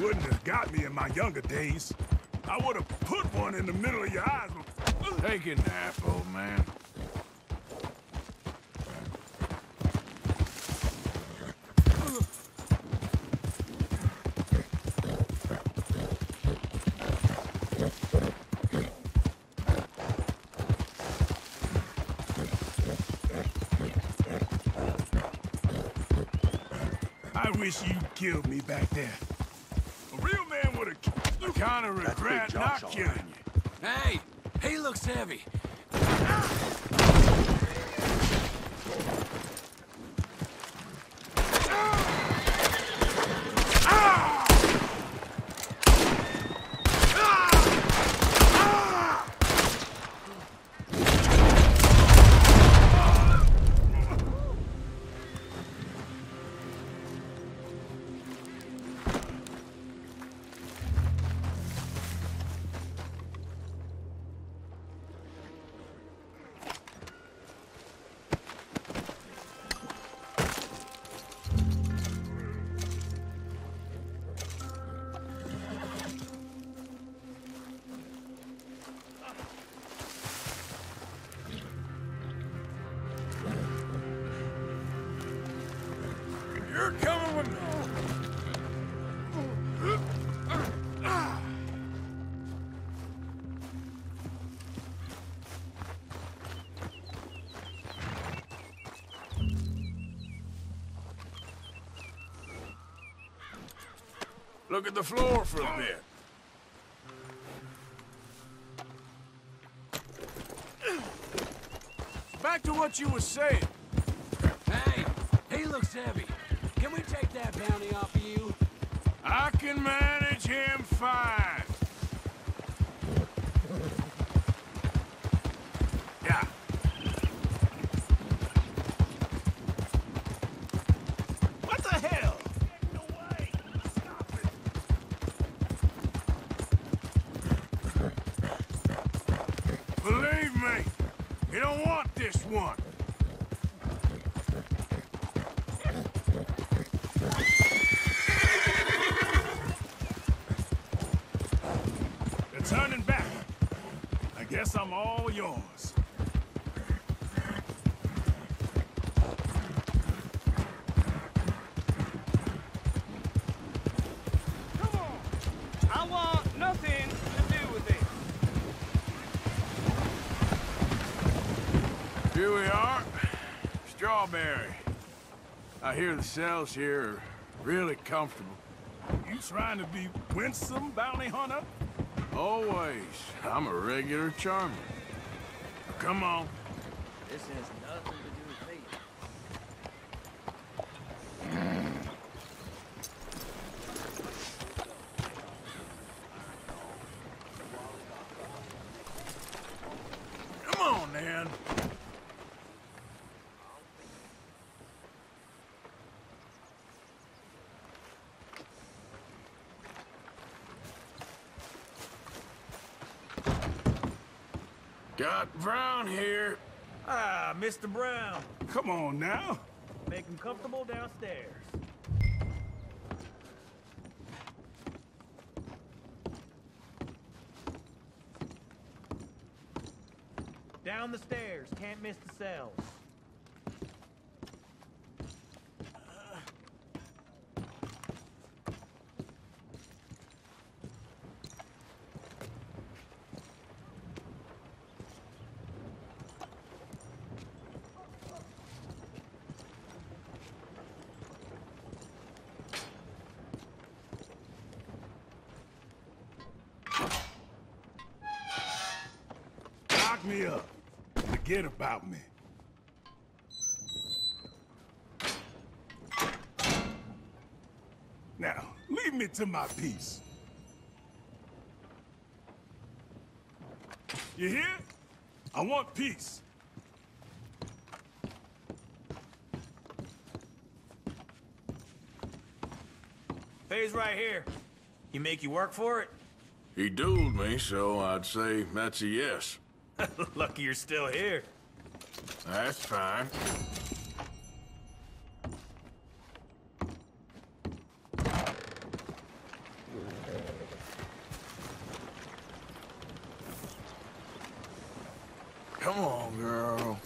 wouldn't have got me in my younger days. I would have put one in the middle of your eyes. Take a nap, old man. I wish you killed me back there. A real man would have kind of regret not killing you. Hey, he looks heavy. You're coming with me. Look at the floor for a bit. Back to what you were saying. Hey, he looks heavy. Can we take that bounty off of you? I can manage him fine. Yeah. What the hell? Get in the way. Stop it. Believe me, you don't want this one. Turning back. I guess I'm all yours. Come on. I want nothing to do with it. Here we are. Strawberry. I hear the cells here are really comfortable. You trying to be winsome, bounty hunter? Always. I'm a regular charmer. Come on. This has nothing to do with me. Come on, man. Got Brown here. Ah, Mr. Brown. Come on now. Make him comfortable downstairs. Down the stairs. Can't miss the cells. Me up. Forget about me. Now, leave me to my peace. You hear? I want peace. Pay's right here. He make you work for it? He dueled me, so I'd say that's a yes. Lucky you're still here. That's fine. Come on, girl.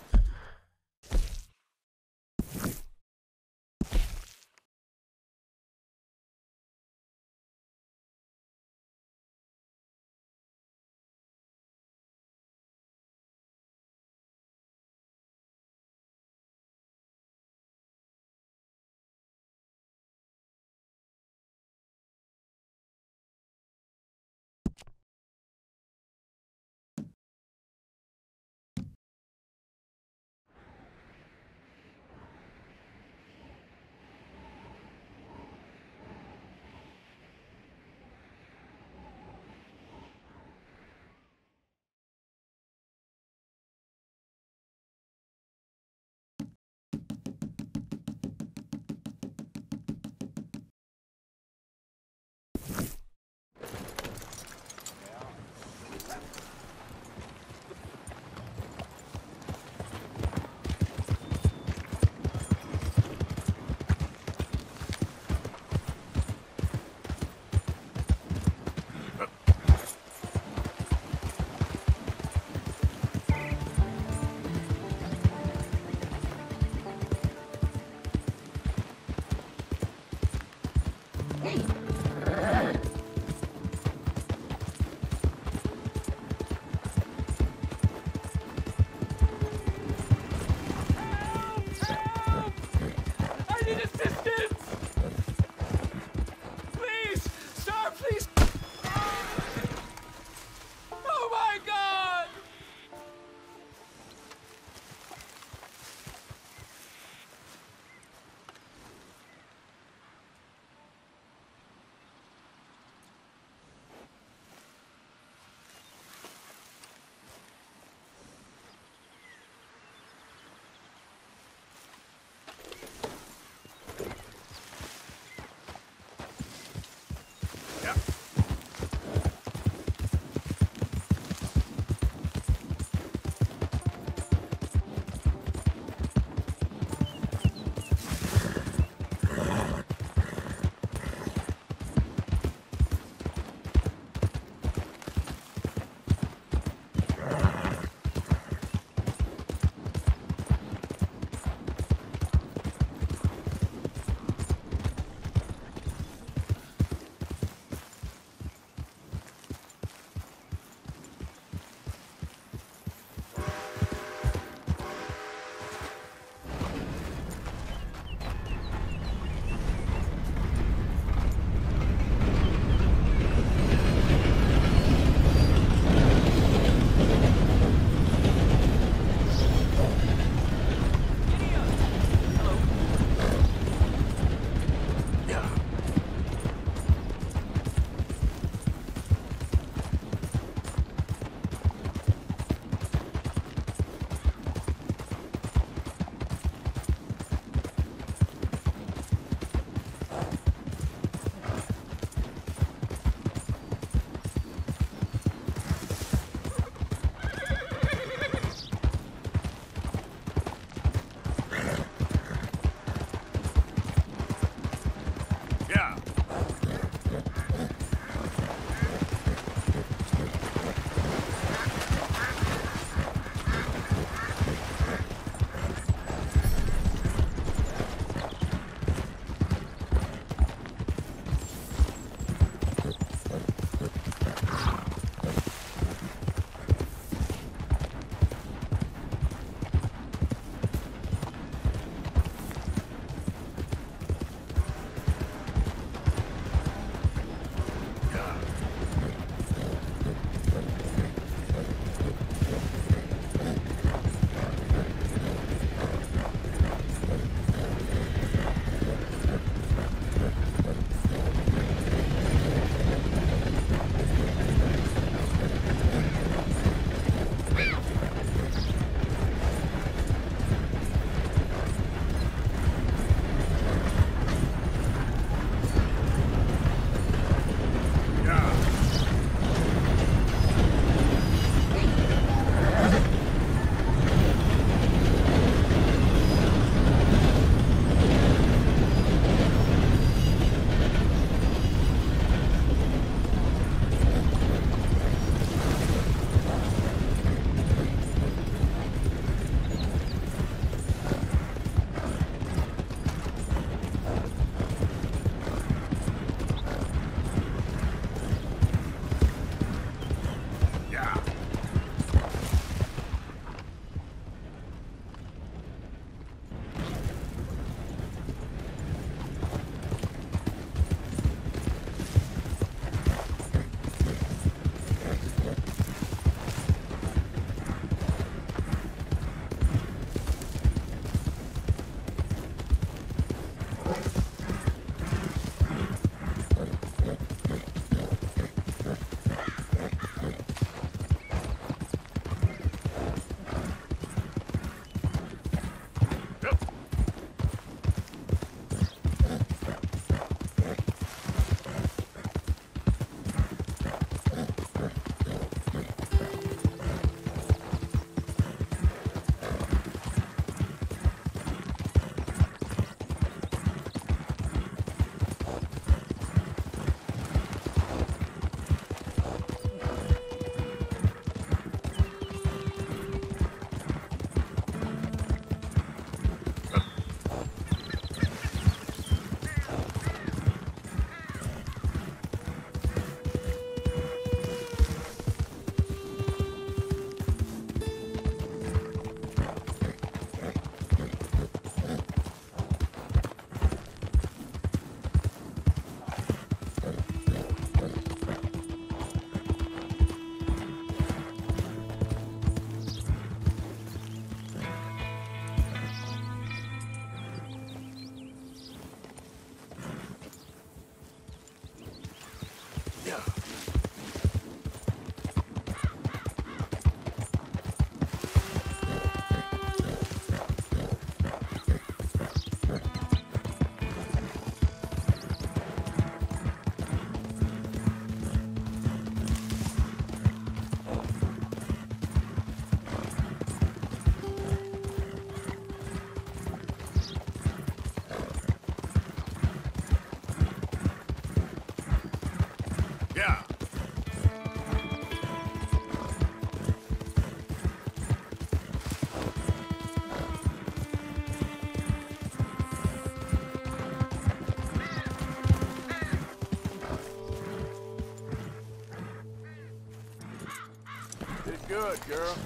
good, girl.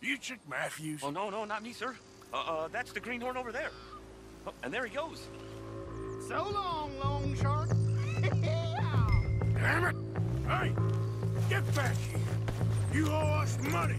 You Chick Matthews? Oh, no, not me, sir. That's the greenhorn over there. Oh, and there he goes. So long, Long Shark. Damn it! Hey, get back here. You owe us money.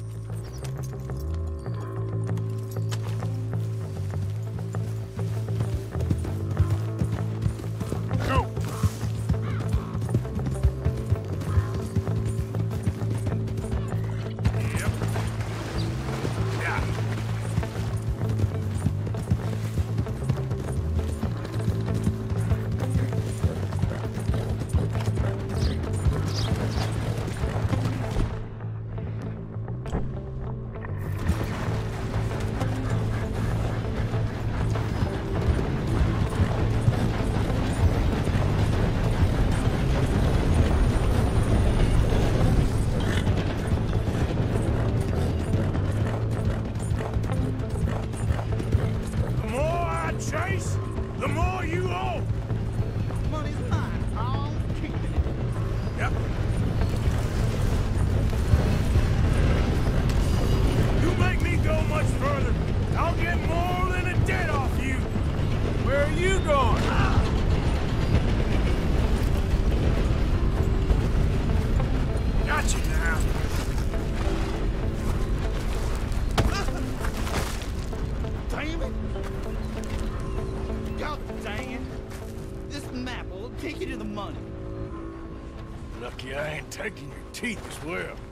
Take you to the money. Lucky I ain't taking your teeth as well.